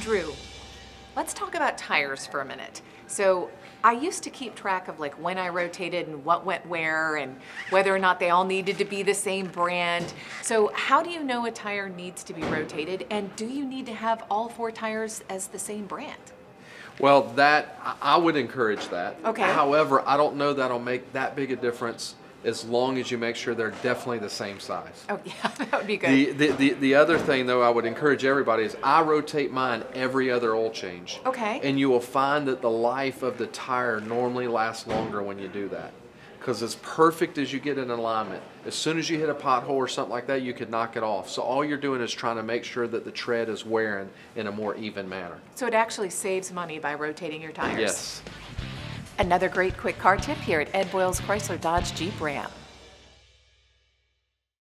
Drew, let's talk about tires for a minute. So I used to keep track of like when I rotated and what went where and whether or not they all needed to be the same brand. So how do you know a tire needs to be rotated, and do you need to have all four tires as the same brand? Well, that, I would encourage that. Okay. However, I don't know that'll make that big a difference as long as you make sure they're definitely the same size. Oh yeah, that would be good. The other thing though I would encourage everybody is I rotate mine every other oil change. Okay. And you will find that the life of the tire normally lasts longer when you do that. Because as perfect as you get in alignment, as soon as you hit a pothole or something like that, you could knock it off. So all you're doing is trying to make sure that the tread is wearing in a more even manner. So it actually saves money by rotating your tires. Yes. Another great quick car tip here at Ed Voyles Chrysler Dodge Jeep Ram.